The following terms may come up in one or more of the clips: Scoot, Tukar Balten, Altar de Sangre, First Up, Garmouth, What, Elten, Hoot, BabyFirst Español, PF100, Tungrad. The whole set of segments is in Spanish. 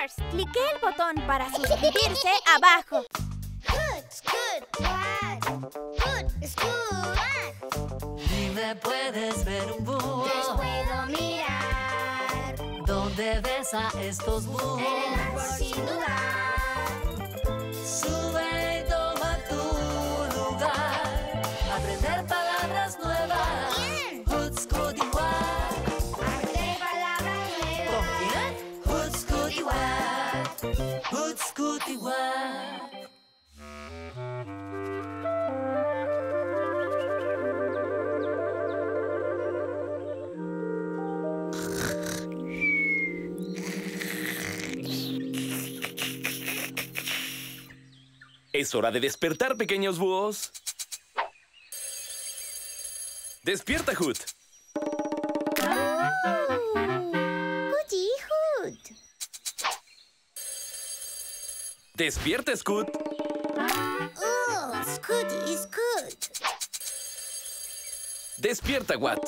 BabyFirst. Clique el botón para suscribirse abajo. Hoot, Scoot, What? Hoot, Scoot, What? Y me puedes ver un búho. Les puedo mirar. ¿Dónde ves a estos búhos? En el árbol, sin dudar. Sube y toma tu lugar. Aprender palabras nuevas. Bien. Hoot, Scoot y What? Hoot, Scoot y What? Es hora de despertar, pequeños búhos. ¡Despierta, Hoot! ¡Despierta, Scoot! ¡Oh, Scooty, Scoot! ¡Despierta, What!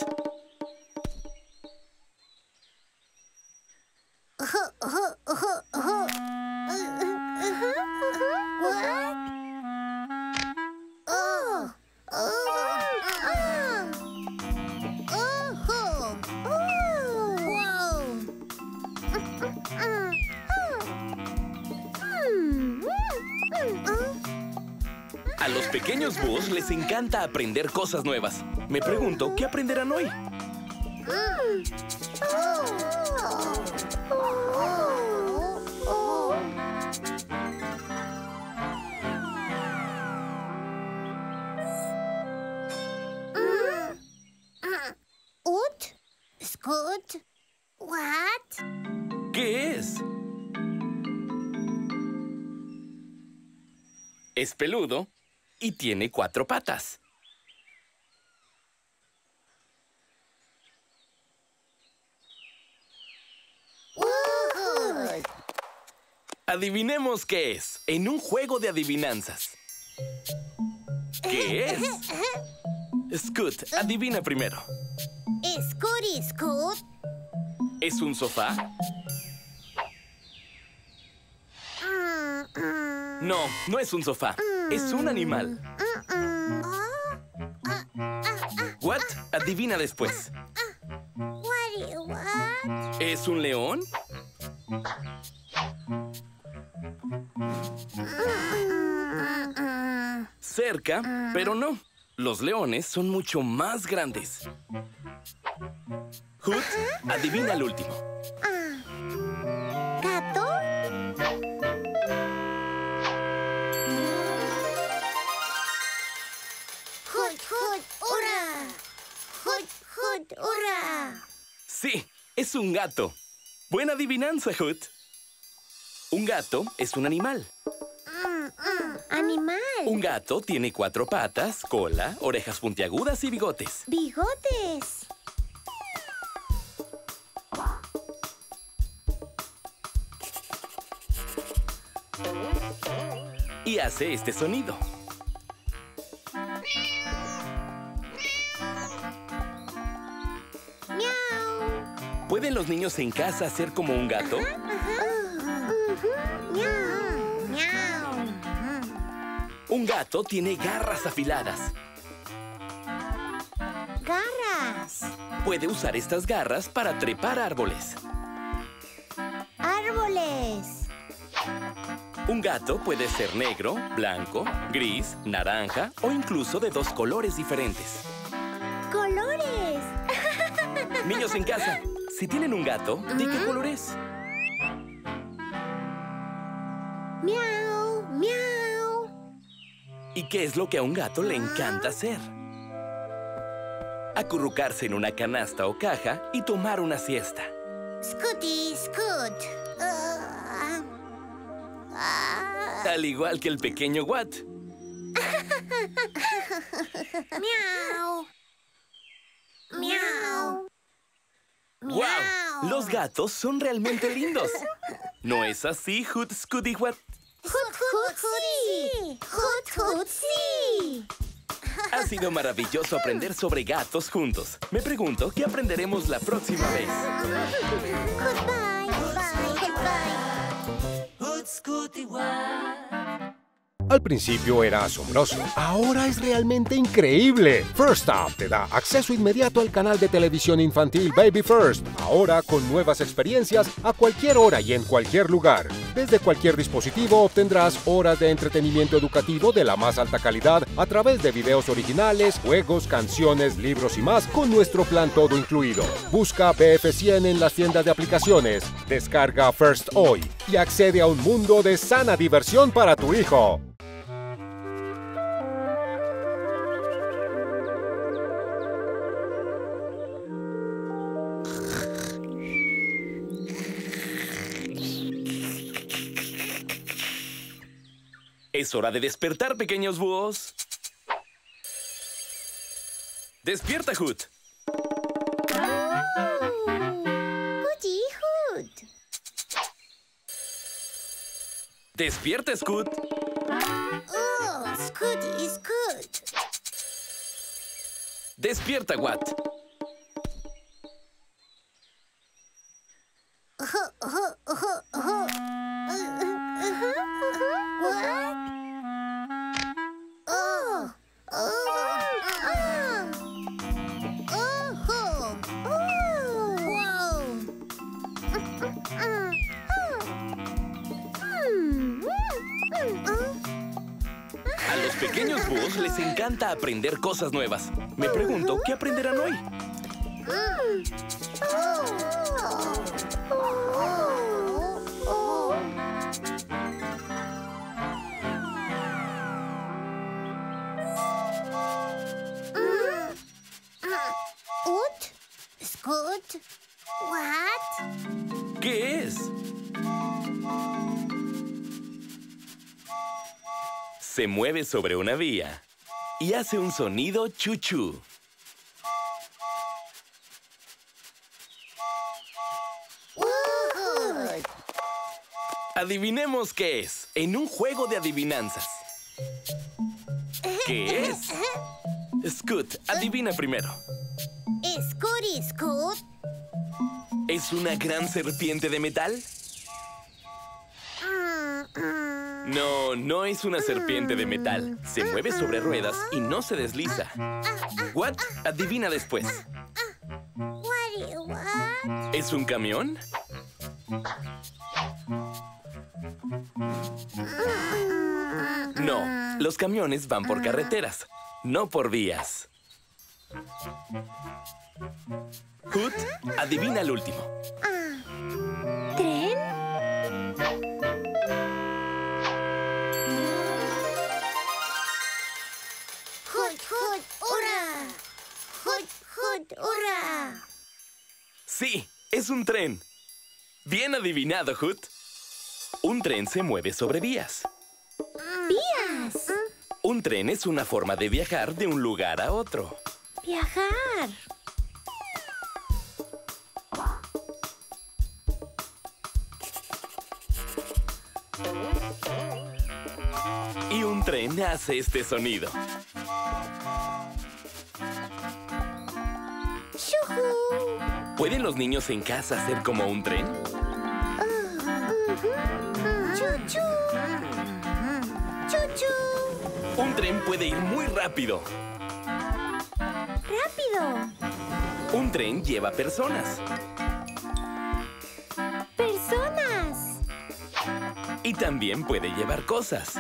A los pequeños búhos les encanta aprender cosas nuevas. Me pregunto, ¿qué aprenderán hoy? Hoot, Scoot, What? ¿Qué es? Es peludo. Y tiene 4 patas. Adivinemos qué es en un juego de adivinanzas. ¿Qué es? Scoot, adivina primero. Scooty, Scoot. ¿Es un sofá? No, no es un sofá. Es un animal. What? Adivina después. What? ¿Es un león? Cerca, pero no. Los leones son mucho más grandes. Hoot, adivina el último. Sí, es un gato. Buena adivinanza, Hoot. Un gato es un animal. ¿Animal? Un gato tiene 4 patas, cola, orejas puntiagudas y bigotes. ¡Bigotes! Y hace este sonido. ¿Pueden los niños en casa hacer como un gato? Un gato tiene garras afiladas. ¡Garras! Puede usar estas garras para trepar árboles. ¡Árboles! Un gato puede ser negro, blanco, gris, naranja o incluso de 2 colores diferentes. ¡Colores! Niños en casa, si tienen un gato, ¿de qué color es? ¡Miau! ¡Miau! ¿Y qué es lo que a un gato le encanta hacer? Acurrucarse en una canasta o caja y tomar una siesta. Scooty, Scoot. Al igual que el pequeño What. ¡Miau! ¡Miau! ¡Wow! Los gatos son realmente lindos. ¿No es así, Hoot, Scoot y What? ¡Hoot, Hoot, sí! ¡Hoot, Hoot, sí! Ha sido maravilloso aprender sobre gatos juntos. Me pregunto qué aprenderemos la próxima vez. Goodbye. Goodbye. Goodbye. Scoot y What. Al principio era asombroso, ahora es realmente increíble. First Up te da acceso inmediato al canal de televisión infantil BabyFirst, ahora con nuevas experiencias a cualquier hora y en cualquier lugar. Desde cualquier dispositivo obtendrás horas de entretenimiento educativo de la más alta calidad a través de videos originales, juegos, canciones, libros y más con nuestro plan todo incluido. Busca PF100 en las tiendas de aplicaciones, descarga First hoy y accede a un mundo de sana diversión para tu hijo. Es hora de despertar, pequeños búhos. ¡Despierta, Hoot! ¡Goody, Hoot! ¡Despierta, Scoot! ¡Oh, Scooty, Scoot! ¡Despierta, What! A los pequeños búhos les encanta aprender cosas nuevas. Me pregunto, ¿qué aprenderán hoy? Hoot, Scoot, What? ¿Qué es? Se mueve sobre una vía y hace un sonido chuchú. Adivinemos qué es en un juego de adivinanzas. ¿Qué es? Scoot, adivina primero. ¿Scooty, Scoot? ¿Es una gran serpiente de metal? No, no es una serpiente de metal. Se mueve sobre ruedas y no se desliza. What? Adivina después. What? ¿Es un camión? No, los camiones van por carreteras, no por vías. Hoot, adivina el último. ¿Tren? Hoot, hurra. Hoot, hoot, hurra. Sí, es un tren. Bien adivinado, Hoot. Un tren se mueve sobre vías. ¿Vías? Un tren es una forma de viajar de un lugar a otro. ¡Viajar! Y un tren hace este sonido. ¿Pueden los niños en casa hacer como un tren? ¡Chuchu! ¡Chuchu! Un tren puede ir muy rápido. ¡Rápido! Un tren lleva personas. ¡Personas! Y también puede llevar cosas.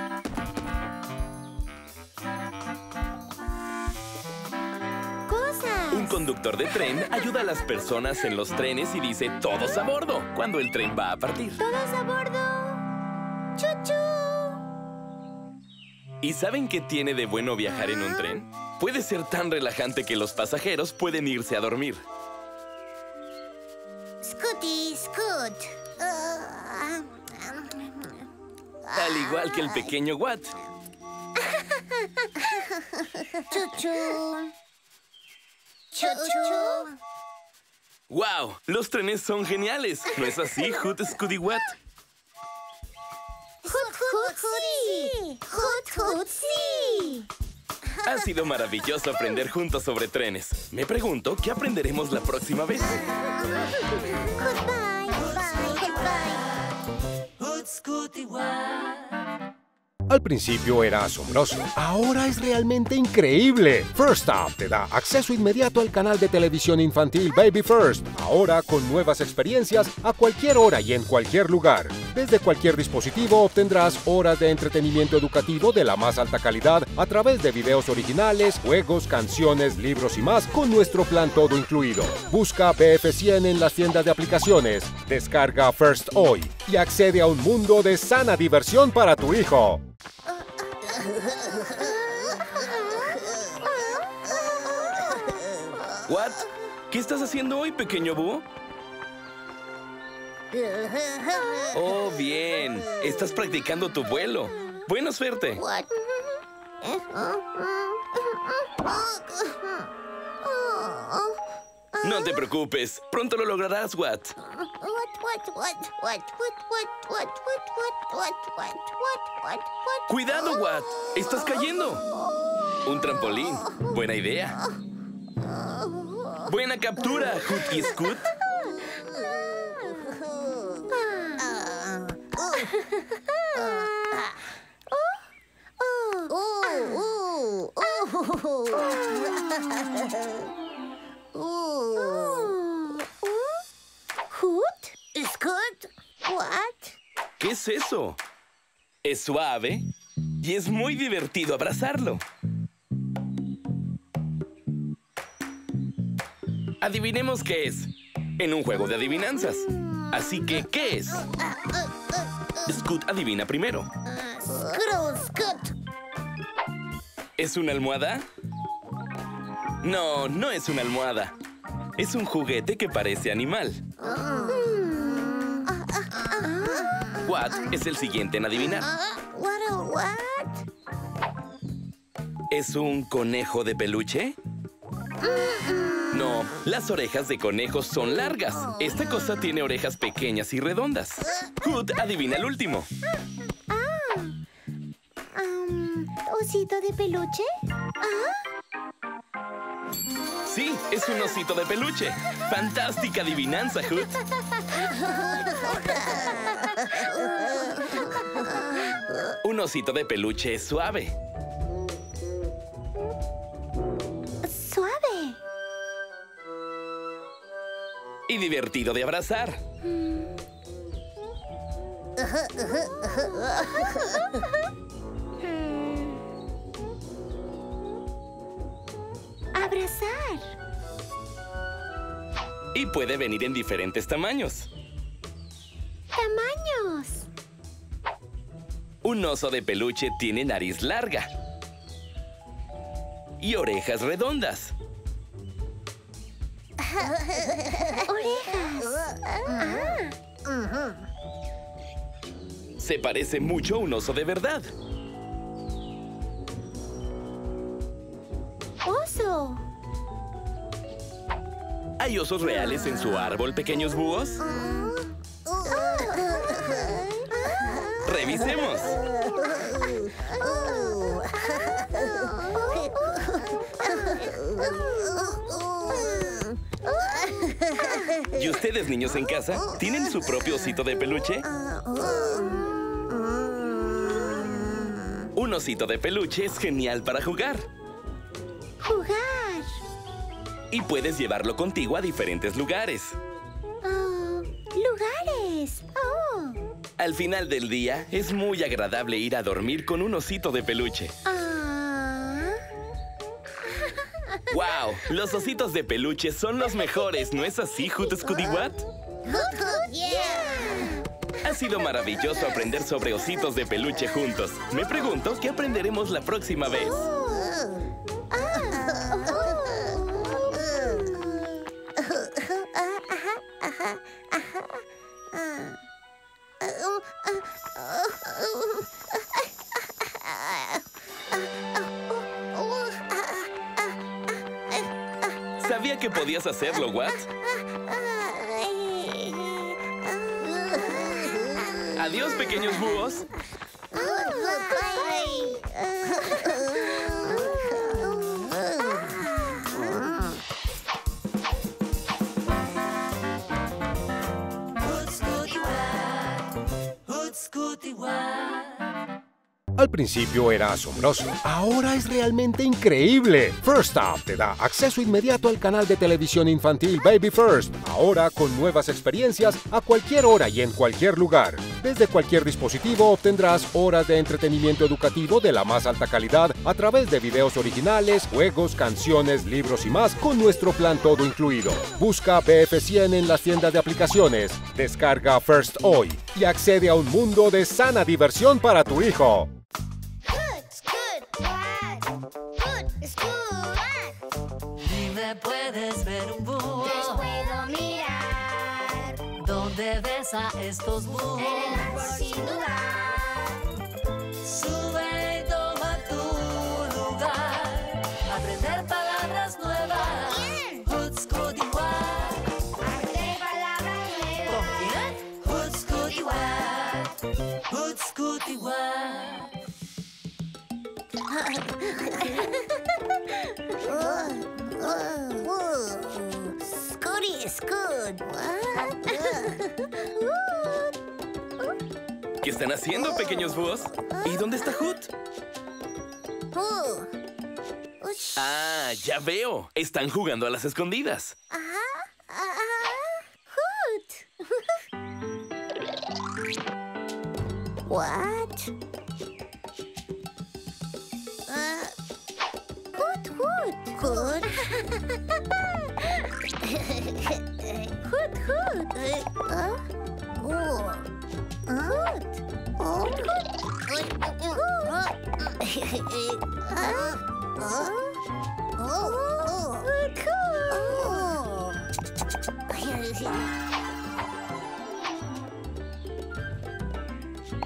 Un conductor de tren ayuda a las personas en los trenes y dice todos a bordo cuando el tren va a partir. ¡Todos a bordo! ¡Chuchu! ¿Y saben qué tiene de bueno viajar en un tren? Puede ser tan relajante que los pasajeros pueden irse a dormir. Scooty, Scoot. Al igual que el pequeño What. Chuchu. Chuchu. ¡Wow! Los trenes son geniales. ¿No es así, Hoot, Scooty, What? Hoot, hoot, sí. Hoot, hoot, sí. Ha sido maravilloso aprender juntos sobre trenes. Me pregunto, ¿qué aprenderemos la próxima vez? Goodbye. Goodbye. Goodbye. Scoot, Scoot y What. Al principio era asombroso, ahora es realmente increíble. First Up te da acceso inmediato al canal de televisión infantil BabyFirst, ahora con nuevas experiencias a cualquier hora y en cualquier lugar. Desde cualquier dispositivo obtendrás horas de entretenimiento educativo de la más alta calidad a través de videos originales, juegos, canciones, libros y más con nuestro plan todo incluido. Busca PF100 en las tiendas de aplicaciones, descarga First hoy y accede a un mundo de sana diversión para tu hijo. What? ¿Qué estás haciendo hoy, pequeño búho? Oh, bien. Estás practicando tu vuelo. Buena suerte. What? No te preocupes. Pronto lo lograrás, What. Cuidado, What. Estás cayendo. Un trampolín. Buena idea. Buena captura, Hoot y Scoot. Hoot, Scoot, What? ¿Qué es eso? Es suave y es muy divertido abrazarlo. Adivinemos qué es en un juego de adivinanzas. Así que, ¿qué es? Scoot adivina primero. Scoot. ¿Es una almohada? No, no es una almohada. Es un juguete que parece animal. What es el siguiente en adivinar. ¿Es un conejo de peluche? No, las orejas de conejos son largas. Esta cosa tiene orejas pequeñas y redondas. Hoot adivina el último. ¿Osito de peluche? Sí, es un osito de peluche. Fantástica adivinanza, Hoot. Un osito de peluche es suave. Suave. Y divertido de abrazar. Abrazar. Y puede venir en diferentes tamaños. ¡Tamaños! Un oso de peluche tiene nariz larga y orejas redondas. ¡Orejas! Ah. Se parece mucho a un oso de verdad. ¡Oso! ¿Hay osos reales en su árbol, pequeños búhos? ¡Revisemos! ¿Y ustedes, niños en casa, tienen su propio osito de peluche? Un osito de peluche es genial para jugar. ¡Jugar! Y puedes llevarlo contigo a diferentes lugares. Oh, ¡lugares! Oh. Al final del día, es muy agradable ir a dormir con un osito de peluche. Oh. ¡Wow! Los ositos de peluche son los mejores, ¿no es así, Hoot, Scoot y What? Ha sido maravilloso aprender sobre ositos de peluche juntos. Me pregunto qué aprenderemos la próxima vez. Sabía que podías hacerlo, What. Adiós, pequeños búhos. Scoot, Scoot y What. Al principio era asombroso, ahora es realmente increíble. First Up te da acceso inmediato al canal de televisión infantil BabyFirst, ahora con nuevas experiencias a cualquier hora y en cualquier lugar. Desde cualquier dispositivo obtendrás horas de entretenimiento educativo de la más alta calidad a través de videos originales, juegos, canciones, libros y más con nuestro plan todo incluido. Busca PF100 en las tiendas de aplicaciones, descarga First hoy y accede a un mundo de sana diversión para tu hijo. Me puedes ver un búho, les puedo mirar. ¿Dónde ves a estos búhos? En el árbol, sin dudar. Sube y toma tu lugar. Aprender palabras nuevas. ¿Quién? Hoot, Scoot y What. Aprender palabras nuevas. ¿Quién? Hoot, Scoot y What. Hoot, Scoot y What. Scooty, Scoot. ¿Qué están haciendo, pequeños búhos? ¿Y dónde está Hoot? Ah, ya veo. Están jugando a las escondidas. Hoot. What? Hoot, hoot. Hoot. Hoot.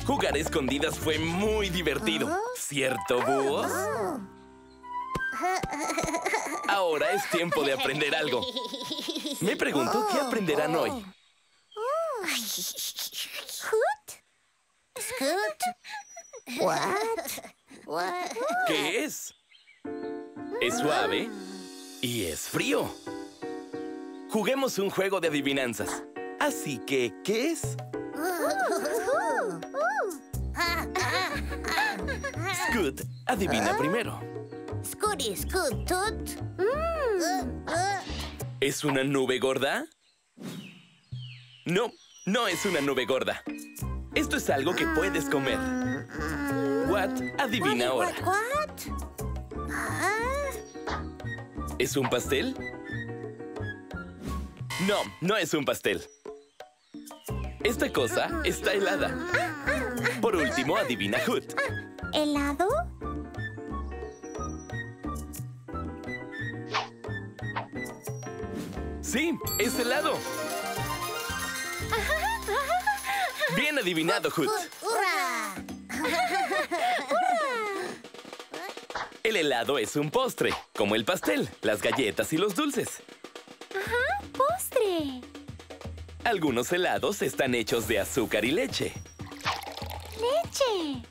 Jugar a escondidas fue muy divertido, ¿cierto, búhos? Ahora es tiempo de aprender algo. Me pregunto qué aprenderán hoy. Hoot? Scoot? What? ¿Qué es? Es suave y es frío. Juguemos un juego de adivinanzas. Así que, ¿qué es? Scoot, adivina primero. Scooty, Scoot, Toot. ¿Es una nube gorda? No, no es una nube gorda. Esto es algo que puedes comer. What, adivina ahora. ¿Es un pastel? No, no es un pastel. Esta cosa está helada. Por último, adivina Hoot. ¿Helado? Sí, es helado. Bien adivinado, Hoot. El helado es un postre, como el pastel, las galletas y los dulces. Ajá, postre. Algunos helados están hechos de azúcar y leche. ¡Leche!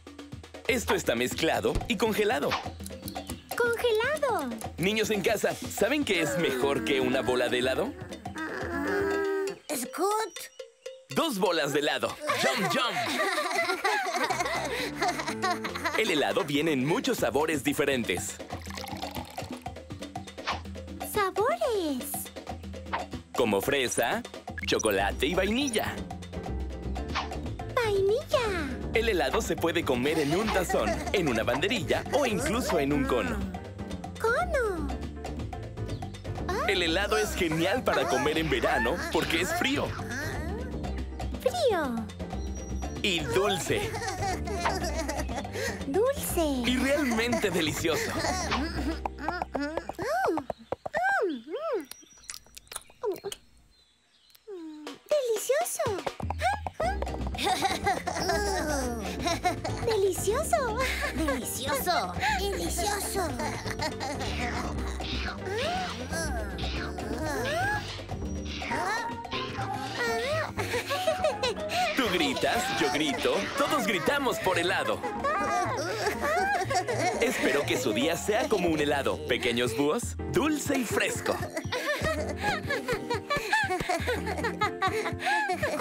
Esto está mezclado y congelado. Niños en casa, ¿saben qué es mejor que una bola de helado? Scoot. 2 bolas de helado. ¡Jump, jump! El helado viene en muchos sabores diferentes. ¡Sabores! Como fresa, chocolate y vainilla. ¡Vainilla! El helado se puede comer en un tazón, en una banderilla o incluso en un cono. El helado es genial para comer en verano porque es frío. Frío. Y dulce. Dulce. Y realmente delicioso. Delicioso. Delicioso. Delicioso. Delicioso. Tú gritas, yo grito, todos gritamos por helado. Espero que su día sea como un helado, pequeños búhos, dulce y fresco.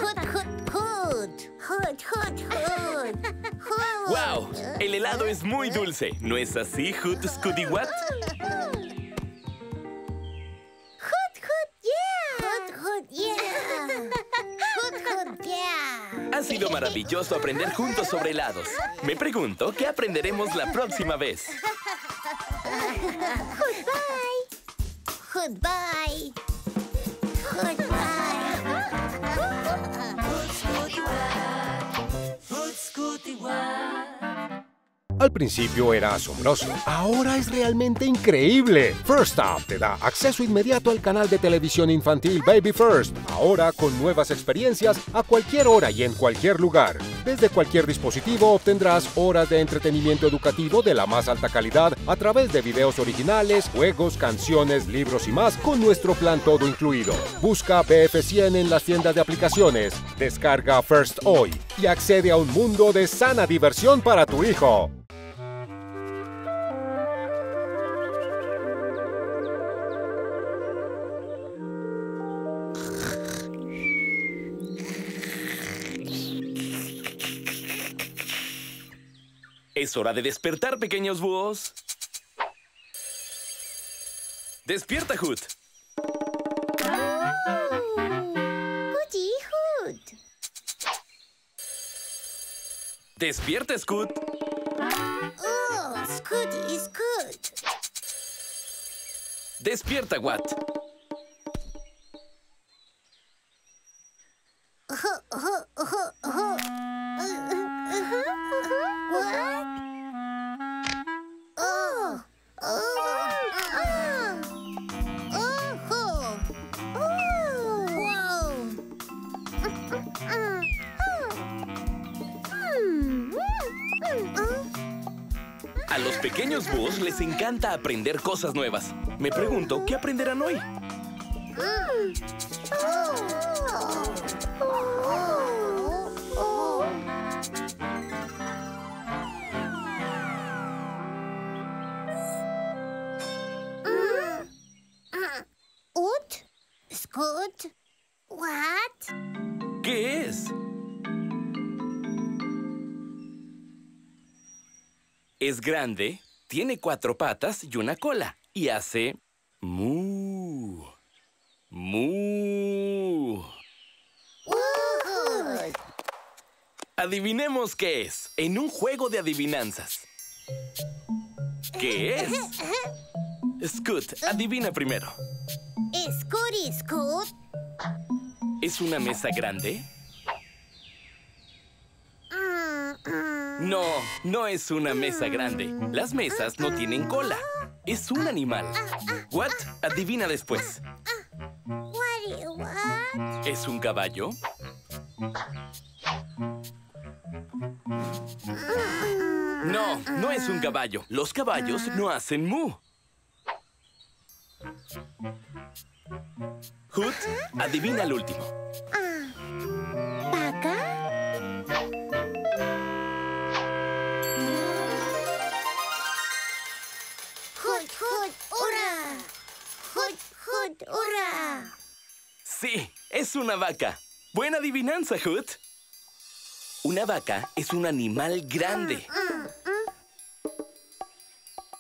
Hoot, hoot, hoot. Hoot, Hoot, Hoot, Hoot, Hoot. ¡Wow! El helado es muy dulce. ¿No es así, Hoot, Scoot y What? Hoot, Hoot, yeah. Hoot, Hoot, yeah. Hoot, Hoot, yeah. Ha sido maravilloso aprender juntos sobre helados. Me pregunto qué aprenderemos la próxima vez. Hoot, bye. Hoot, bye. Hoot, bye. Al principio era asombroso, ahora es realmente increíble. First Up te da acceso inmediato al canal de televisión infantil BabyFirst, ahora con nuevas experiencias a cualquier hora y en cualquier lugar. Desde cualquier dispositivo obtendrás horas de entretenimiento educativo de la más alta calidad a través de videos originales, juegos, canciones, libros y más con nuestro plan todo incluido. Busca PF100 en las tiendas de aplicaciones, descarga First hoy y accede a un mundo de sana diversión para tu hijo. Es hora de despertar, pequeños búhos. ¡Despierta, Hoot! ¡Goody, Hoot! ¡Despierta, Scoot! ¡Oh, Scooty, Scoot! ¡Despierta, What! A los pequeños búhos les encanta aprender cosas nuevas. Me pregunto, ¿qué aprenderán hoy? Hoot, Scoot, What? ¿Qué es? Es grande, tiene 4 patas y una cola, y hace mu, mu. Adivinemos qué es, en un juego de adivinanzas. ¿Qué es? Scoot, adivina primero. Scooty, Scoot. ¿Es una mesa grande? No, no es una mesa grande. Las mesas no tienen cola. Es un animal. What? Adivina después. What? ¿Es un caballo? No, no es un caballo. Los caballos no hacen mu. Hoot, adivina el último. Sí, es una vaca. Buena adivinanza, Hoot. Una vaca es un animal grande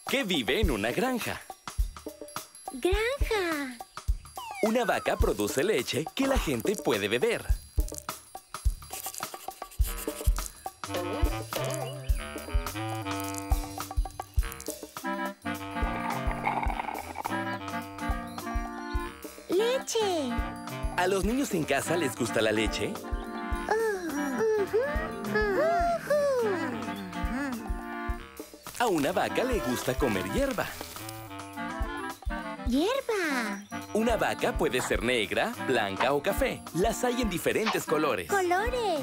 que vive en una granja. ¡Granja! Una vaca produce leche que la gente puede beber. ¡Leche! ¿A los niños en casa les gusta la leche? A una vaca le gusta comer hierba. ¡Hierba! Una vaca puede ser negra, blanca o café. Las hay en diferentes colores. ¡Colores!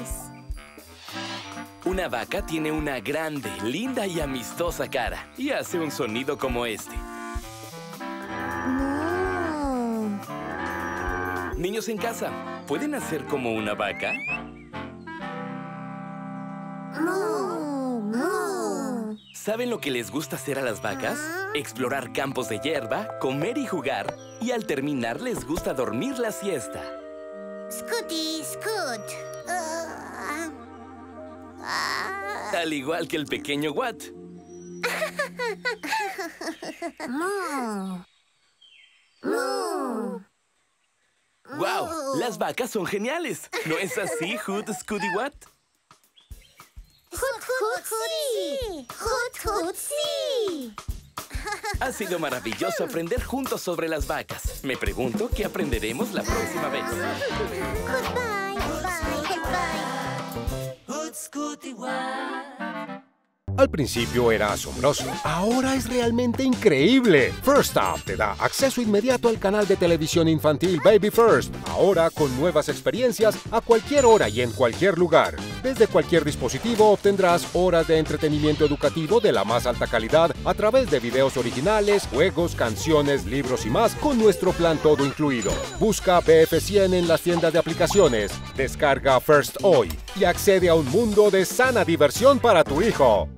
Una vaca tiene una grande, linda y amistosa cara. Y hace un sonido como este. Niños en casa, ¿pueden hacer como una vaca? ¡Mu! ¡Mu! ¿Saben lo que les gusta hacer a las vacas? Explorar campos de hierba, comer y jugar. Y al terminar, les gusta dormir la siesta. Scooty, Scoot. al igual que el pequeño What. ¡Wow! ¡Las vacas son geniales! ¿No es así, Hoot, Scoot y What? ¡Hoot, Hoot, sí! ¡Hoot, Hoot, sí! Ha sido maravilloso aprender juntos sobre las vacas. Me pregunto qué aprenderemos la próxima vez. Al principio era asombroso, ahora es realmente increíble. First Up te da acceso inmediato al canal de televisión infantil BabyFirst, ahora con nuevas experiencias a cualquier hora y en cualquier lugar. Desde cualquier dispositivo obtendrás horas de entretenimiento educativo de la más alta calidad a través de videos originales, juegos, canciones, libros y más con nuestro plan todo incluido. Busca PF100 en las tiendas de aplicaciones, descarga First hoy y accede a un mundo de sana diversión para tu hijo.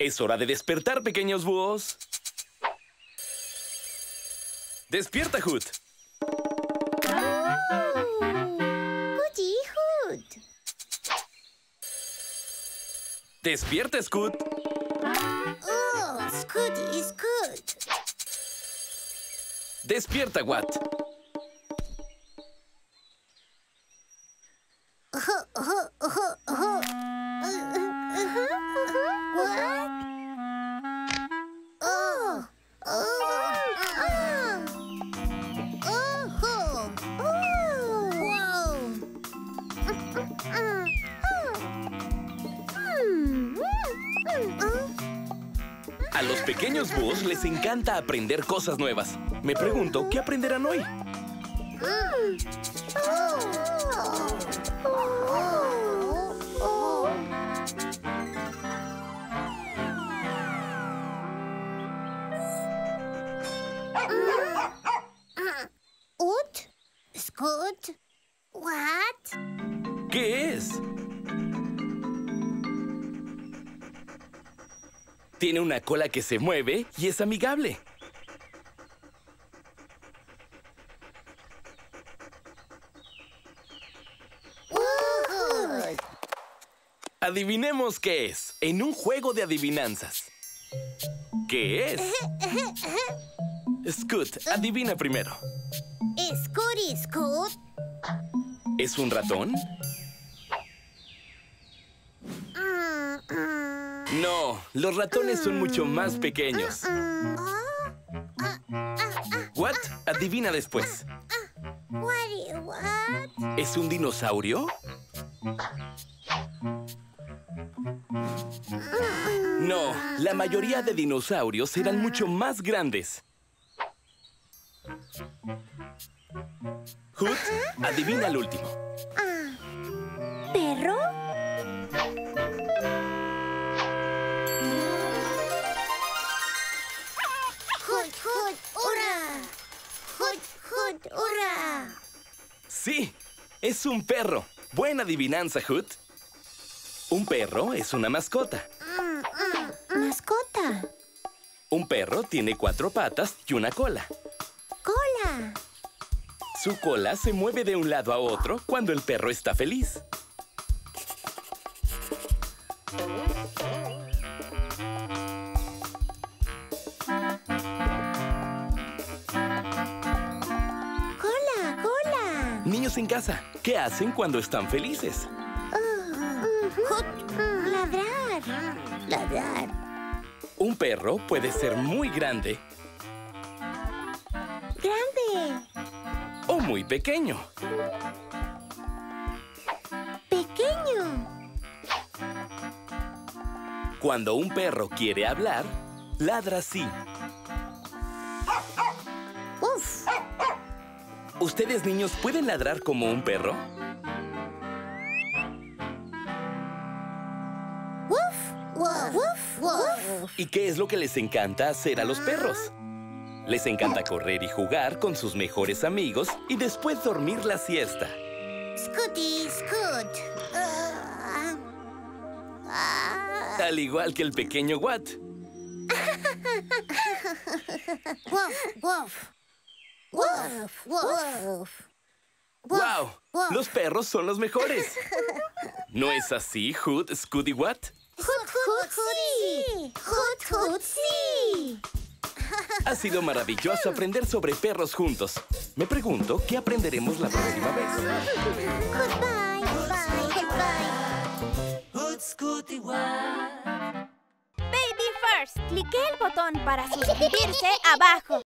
Es hora de despertar, pequeños búhos. ¡Despierta, Hoot! ¡Goody, Hoot! ¡Despierta, Scoot! ¡Oh, Scooty, Scoot! ¡Despierta, What! A los pequeños búhos les encanta aprender cosas nuevas. Me pregunto, ¿qué aprenderán hoy? Hoot, Scoot, What? ¿Qué es? Tiene una cola que se mueve y es amigable. Adivinemos qué es en un juego de adivinanzas. ¿Qué es? Scoot, adivina primero. Scooty, Scoot. ¿Es un ratón? No, los ratones son mucho más pequeños. What? Adivina después. What? ¿Es un dinosaurio? No, la mayoría de dinosaurios eran mucho más grandes. Hoot, adivina el último. ¿Perro? Sí, es un perro. Buena adivinanza, Hoot. Un perro es una mascota. ¿Mascota? Un perro tiene 4 patas y una cola. ¡Cola! Su cola se mueve de un lado a otro cuando el perro está feliz. Niños en casa, ¿qué hacen cuando están felices? Ladrar. Ladrar. Un perro puede ser muy grande. Grande. O muy pequeño. Pequeño. Cuando un perro quiere hablar, ladra así. ¿Ustedes, niños, pueden ladrar como un perro? ¡Woof! ¡Woof! ¡Woof! ¿Y qué es lo que les encanta hacer a los perros? Les encanta correr y jugar con sus mejores amigos y después dormir la siesta. ¡Scooty, Scoot! al igual que el pequeño What. ¡Wow! ¡Los perros son los mejores! ¿No es así, Hoot, Scoot y What? ¡Hoot, sí! Ha sido maravilloso aprender sobre perros juntos. Me pregunto qué aprenderemos la próxima vez. ¡Goodbye! ¡Baby First! Clique el botón para suscribirse abajo.